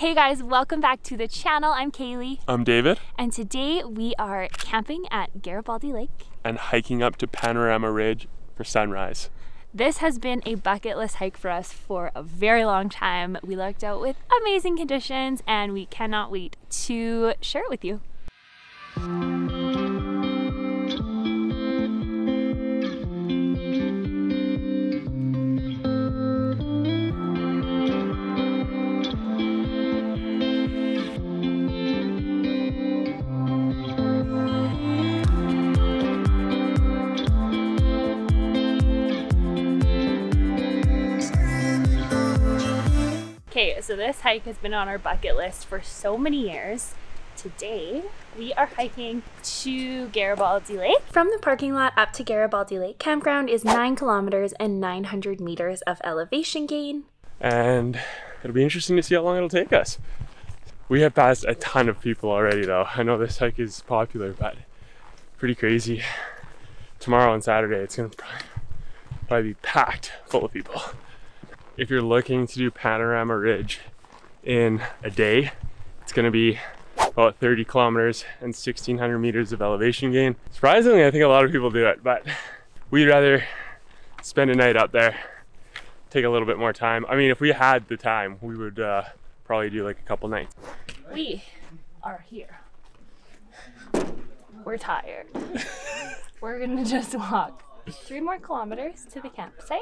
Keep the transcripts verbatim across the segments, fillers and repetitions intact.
Hey guys, welcome back to the channel. I'm Kaylee. I'm David. And today we are camping at Garibaldi Lake and hiking up to Panorama Ridge for sunrise. This has been a bucket list hike for us for a very long time. We lucked out with amazing conditions and we cannot wait to share it with you. Okay, so this hike has been on our bucket list for so many years. Today, we are hiking to Garibaldi Lake. From the parking lot up to Garibaldi Lake Campground is nine kilometers and nine hundred meters of elevation gain. And it'll be interesting to see how long it'll take us. We have passed a ton of people already though. I know this hike is popular, but pretty crazy. Tomorrow and Saturday, it's gonna probably be packed full of people. If you're looking to do Panorama Ridge in a day, it's gonna be about thirty kilometers and sixteen hundred meters of elevation gain. Surprisingly, I think a lot of people do it, but we'd rather spend a night up there, take a little bit more time. I mean, if we had the time, we would uh, probably do like a couple nights. We are here. We're tired. We're gonna just walk three more kilometers to the campsite.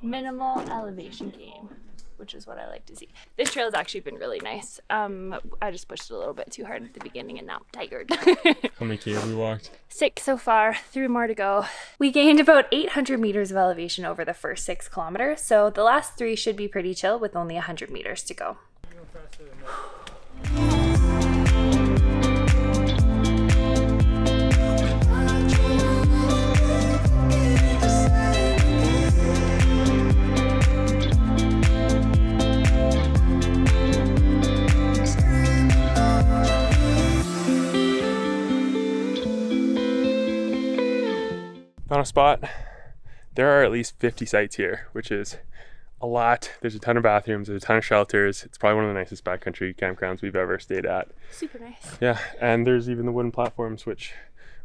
Minimal elevation gain, which is what I like to see. This trail's actually been really nice. Um, I just pushed it a little bit too hard at the beginning and now I'm tired. How many K have we walked? Six so far, three more to go. We gained about eight hundred meters of elevation over the first six kilometers, so the last three should be pretty chill with only one hundred meters to go. Found a spot. There are at least fifty sites here, which is a lot. There's a ton of bathrooms, there's a ton of shelters. It's probably one of the nicest backcountry campgrounds we've ever stayed at. Super nice. Yeah, and there's even the wooden platforms, which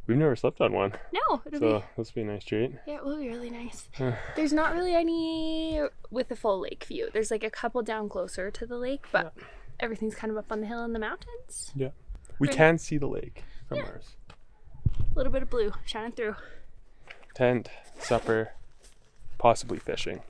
we've never slept on one. No, it'll so be... this will be a nice treat. Yeah, it will be really nice. There's not really any with a full lake view. There's like a couple down closer to the lake, but yeah. Everything's kind of up on the hill in the mountains. Yeah, we right. can see the lake from yeah. ours. A little bit of blue shining through. Tent, supper, possibly fishing.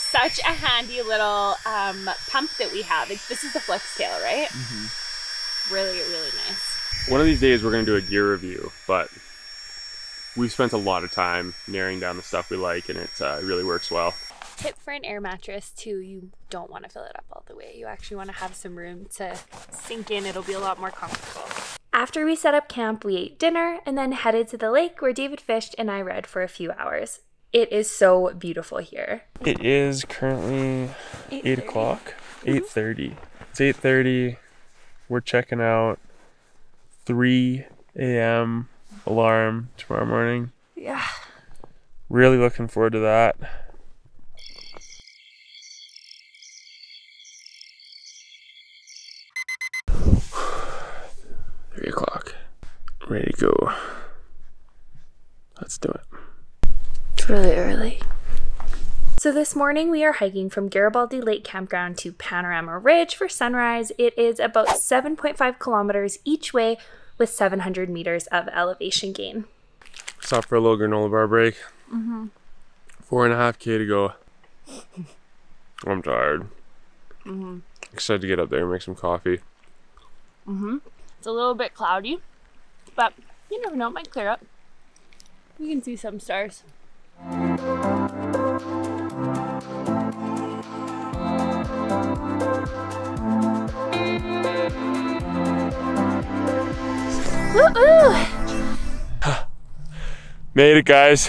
Such a handy little um, pump that we have. It's, this is the Flex Tail, right? Mm-hmm. Really, really nice. One of these days we're gonna do a gear review, but we've spent a lot of time narrowing down the stuff we like and it uh, really works well. Tip for an air mattress too, you don't want to fill it up all the way. You actually want to have some room to sink in. It'll be a lot more comfortable. After we set up camp, we ate dinner and then headed to the lake where David fished and I read for a few hours. It is so beautiful here. It is currently eight o'clock, eight thirty. It's eight thirty, we're checking out, three A M alarm tomorrow morning. Yeah. Really looking forward to that. Three o'clock. Ready to go. Let's do it. It's really early. So this morning we are hiking from Garibaldi Lake Campground to Panorama Ridge for sunrise. It is about seven point five kilometers each way, with seven hundred meters of elevation gain. Stop for a little granola bar break. Mm-hmm. Four and a half K to go. I'm tired. Mm-hmm. Excited to get up there and make some coffee. Mm-hmm. It's a little bit cloudy, but you never know, it might clear up. We can see some stars. Woo-oo! Made it, guys.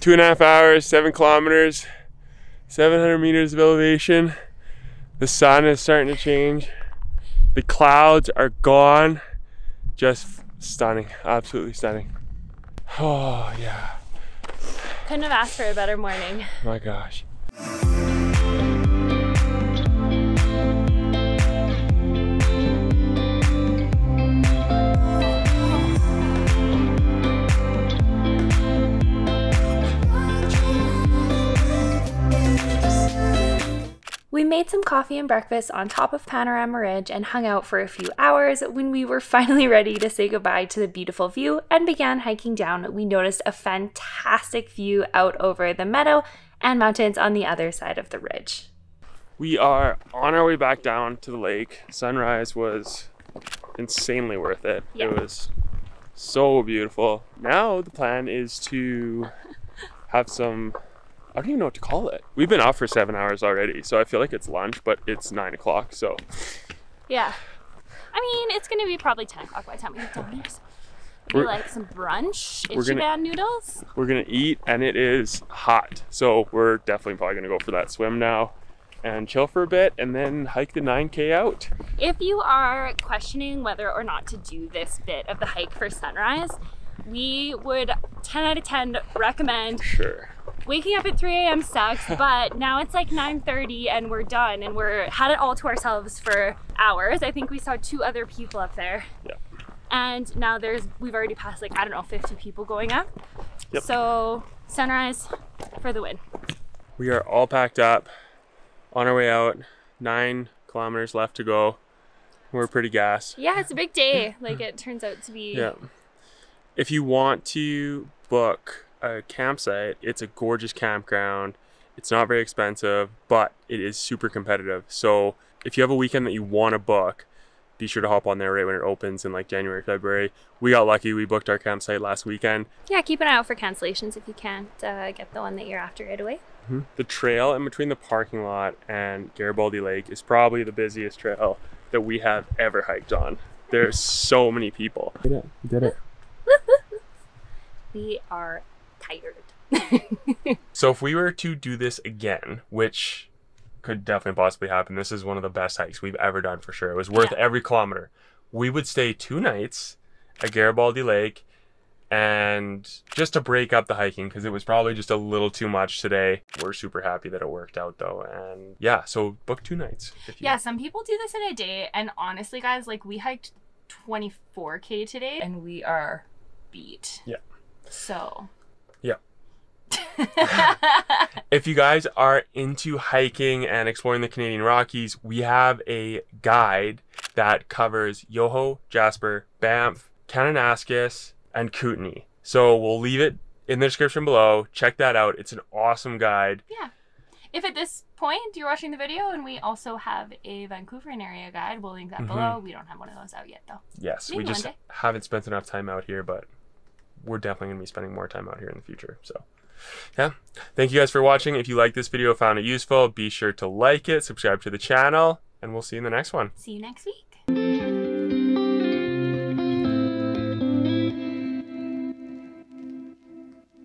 Two and a half hours, seven kilometers, seven hundred meters of elevation. The sun is starting to change. The clouds are gone. Just stunning, absolutely stunning. Oh yeah. Couldn't have asked for a better morning. My gosh. We made some coffee and breakfast on top of Panorama Ridge and hung out for a few hours. When we were finally ready to say goodbye to the beautiful view and began hiking down, we noticed a fantastic view out over the meadow and mountains on the other side of the ridge. We are on our way back down to the lake. Sunrise was insanely worth it. Yeah. It was so beautiful. Now the plan is to have some, I don't even know what to call it. We've been off for seven hours already, so I feel like it's lunch, but it's nine o'clock, so. Yeah. I mean, it's gonna be probably ten o'clock by the time we get down here. So we're, like some brunch, ichiban noodles. We're gonna eat, and it is hot. So we're definitely probably gonna go for that swim now and chill for a bit and then hike the nine K out. If you are questioning whether or not to do this bit of the hike for sunrise, we would ten out of ten recommend. Sure. Waking up at three A M sucks, but now it's like nine thirty and we're done and we're had it all to ourselves for hours. I think we saw two other people up there. Yeah. And now there's, we've already passed like, I don't know, fifty people going up. Yep. So sunrise for the win. We are all packed up, on our way out, nine kilometers left to go. We're pretty gassed. Yeah, it's a big day. Like it turns out to be. Yeah. If you want to book a campsite, it's a gorgeous campground. It's not very expensive, but it is super competitive. So if you have a weekend that you want to book, be sure to hop on there right when it opens in like January, February. We got lucky, we booked our campsite last weekend. Yeah, keep an eye out for cancellations if you can't uh, get the one that you're after right away. Mm-hmm. The trail in between the parking lot and Garibaldi Lake is probably the busiest trail that we have ever hiked on. There's so many people. Did it, did it. We are tired. So if we were to do this again, which could definitely possibly happen, this is one of the best hikes we've ever done for sure. It was worth yeah. every kilometer. We would stay two nights at Garibaldi Lake and just to break up the hiking because it was probably just a little too much today. We're super happy that it worked out though. And yeah, so book two nights. If you yeah, some people do this in a day. And honestly guys, like we hiked twenty-four K today and we are beat. Yeah. So yeah. If you guys are into hiking and exploring the Canadian Rockies, we have a guide that covers Yoho, Jasper, Banff, Kananaskis, and Kootenai. So we'll leave it in the description below. Check that out. It's an awesome guide. Yeah. If at this point you're watching the video and we also have a Vancouver area guide, we'll link that mm-hmm. below. We don't have one of those out yet though. Yes, Maybe we just haven't spent enough time out here, but we're definitely going to be spending more time out here in the future. So yeah, thank you guys for watching. If you like this video, found it useful, be sure to like it, subscribe to the channel, and we'll see you in the next one. See you next week.